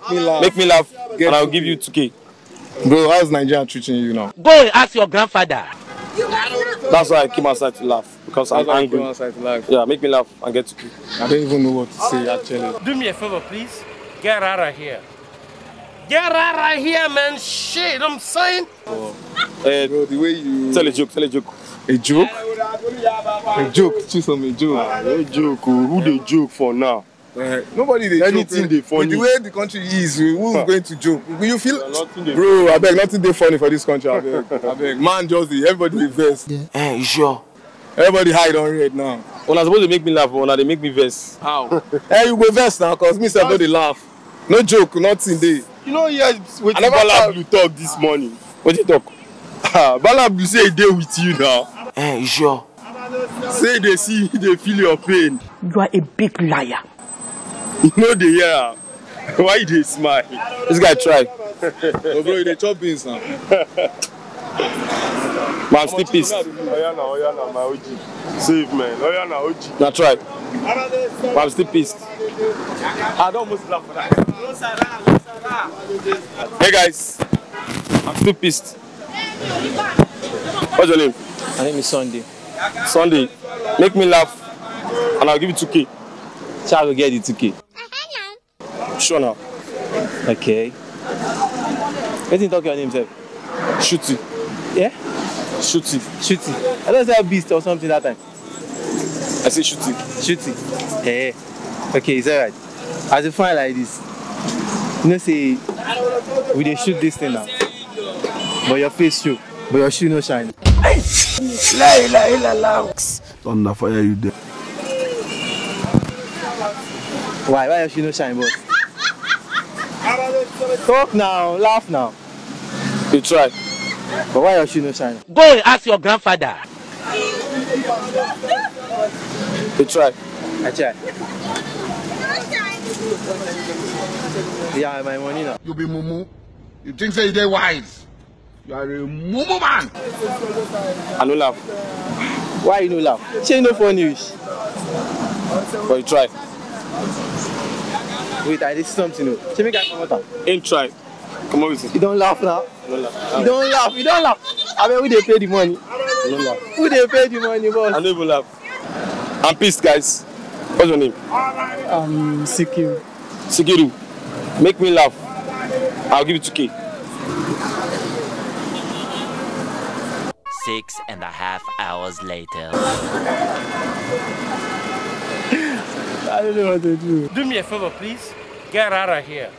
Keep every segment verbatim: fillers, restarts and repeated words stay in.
Make me laugh. Make me laugh, and I'll give you two K. Bro, how's Nigeria treating you now? Go and ask your grandfather. That's why I came outside to laugh, because I'm angry. To laugh. Yeah, make me laugh and get two K. I don't even know what to say, actually. Do me a favor, please. Get out of here. Get out right here, man. Shit, you know what I'm saying? Oh. Uh, Bro, the way you... Tell a joke, tell a joke. A joke? A joke, choose some a joke. Ah, a joke, who they joke for now? Uh, Nobody they anything joke. They funny. With the way the country is, who's huh. going to joke? Will you feel... Yeah, Bro, I beg, nothing they funny for this country, I beg. I beg. Man, Josie, everybody verse. Yeah. Hey, you sure? Everybody hide on red now. When I supposed to make me laugh, when they make me verse. How? Hey, you go verse now, because me said no they laugh. No joke, nothing they. You know, yeah, what Bala Blue talk this morning. What you talk? Bala Blue say they with you now. Eh, you sure? Say they see, they feel your pain. You are a big liar. You know they are. Why they smile? This guy try. Oh, bro, they chop beans now. Man, still pissed. Oyana, Oyana, my O G. Save, man. Oyana, O G. Now try. Man, I'm still pissed. I don't almost laugh for that. Hey guys, I'm still pissed. What's your name? My name is Sunday. Sunday, make me laugh and I'll give you two K. Child will get you two K. Sure now. Okay. Let me talk your name, sir. Shooty. Yeah? Shooty. Shooty. I don't say a beast or something that time. I say shooty. Shooty. Hey. Okay, it's alright. As a fine like this. You know, say, we dey shoot this thing now. But your face show, but your shoe no shine. Hey! La la la la. Thunder fire you there. Why? Why your shoe no shine, boss? Talk now, laugh now. You try. But why your shoe no shine? Go and ask your grandfather. You try. I try. Yeah, my money now. You be mumu. You think say they wise. You are a mumu man. I no laugh. Why you no laugh? Say no funny news. But you try. Wait, I did something. No. Say me guy come out. Ain't try. Come on with it. You don't laugh now. No laugh. You don't laugh. You don't laugh. I mean, who they pay the money? I don't laugh. Who they pay the money, boss? I don't even laugh. I'm pissed, guys. What's your name? Um, Sikiru. Sikiru, make me laugh. I'll give you two K. Six and a half hours later. I don't know what to do. Do me a favor, please. Get out of here.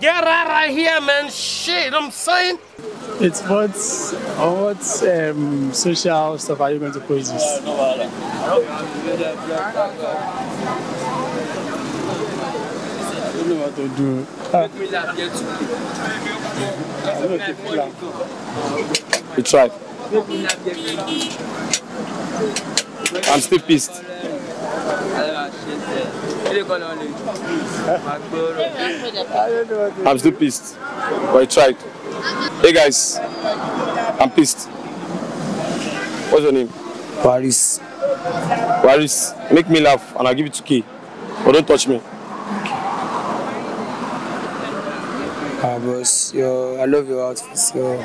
Get out of here, man. Shit, you know what I'm saying? It's what, what um, social stuff are you going to praise this? I don't know what to do. You try. I'm still pissed. I'm still pissed. But I tried. Hey guys, I'm pissed. What's your name? Paris. Paris, make me laugh and I'll give you two K. But don't touch me. Ah, boss, yo, I love your outfits. Yo.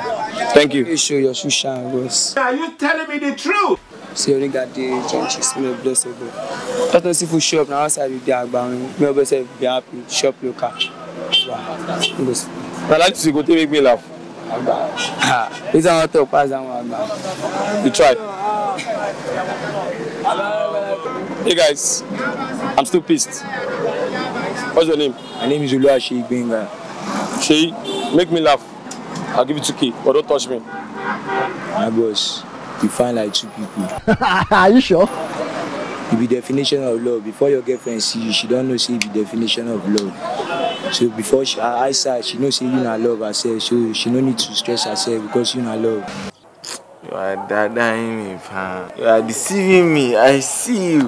Thank you. You show your shoe shine, boss. Are you telling me the truth? So you got the chance to smell blessed, bro. Just don't see for shop now outside with the agbamin. Me myself be happy. Shop local. I like to go to make me laugh. Ha! This one talk pass that one agbamin. You try. Hey guys, I'm still pissed. What's your name? My name is Oluwaseyi Gbenga. She make me laugh. I'll give you two K, but don't touch me. My boss, you find like two people. Are you sure? You be definition of love. Before your girlfriend see you, she don't know see the definition of love. So before she, her eyesight, she know say you not love herself. So she no need to stress herself because you not love. You are dadaing me, fam. You are deceiving me. I see you.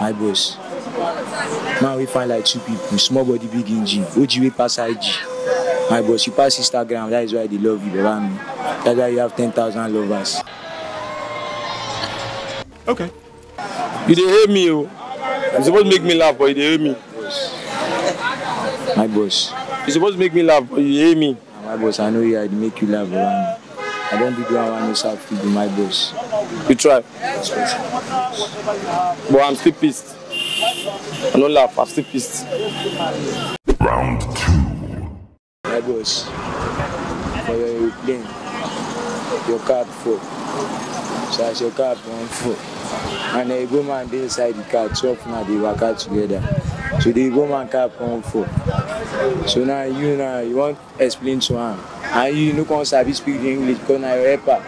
My boss. Now we find like two people, small body, big engine. O G we pass I G. My boss, you pass Instagram, that is why they love you, they love me. That's why you have ten thousand lovers. Okay. You dey hate me, oh. You're supposed to make me laugh, but you dey hate me. My boss. You're supposed to make me laugh, but you hear me. My boss, I know you, I'd make you laugh around. I don't think you want yourself to be my boss. You try. But I'm still pissed. I don't laugh, I'm still pissed. Round two. My boss, for your plane, your card full. So as your card on full. And the Igbo man dey inside the car, twelve now they work out together. So the Igbo man car on full. So now you now you want to explain to him. And you no can service speak the English because now your helper.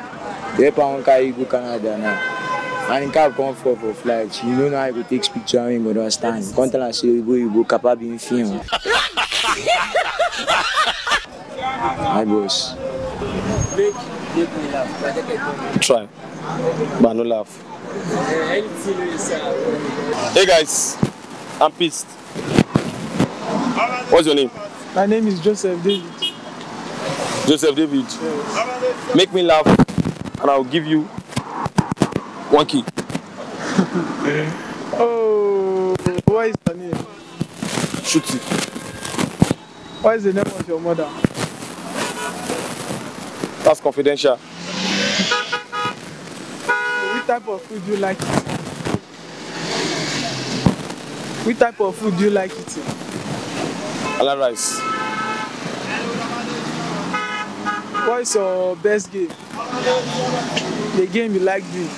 The helper on car you go Canada now. And in car come for for flight. You know now you go take picture and you go understand. Can't tell us you go you go capable in film. My boss. Try. But no laugh. Hey guys, I'm pissed. What's your name? My name is Joseph David. Joseph David. Yes. Make me laugh and I'll give you one key. Oh, what is your name? Shooty. What is the name of your mother? That's confidential. What type of food do you like eating? What type of food do you like eating? I like rice. What is your best game? The game you like doing?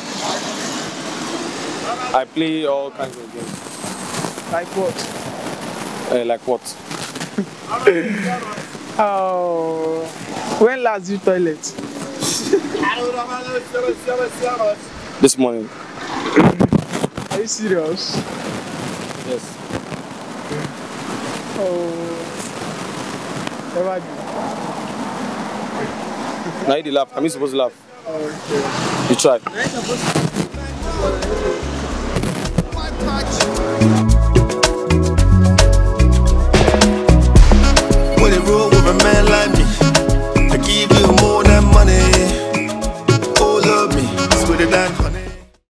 I play all kinds of games. Like what? Uh, like what? Oh, when last you toilet? This morning. Are you serious? Yes. Oh, never do. Now you laugh. I'm not supposed to laugh. Okay. You try.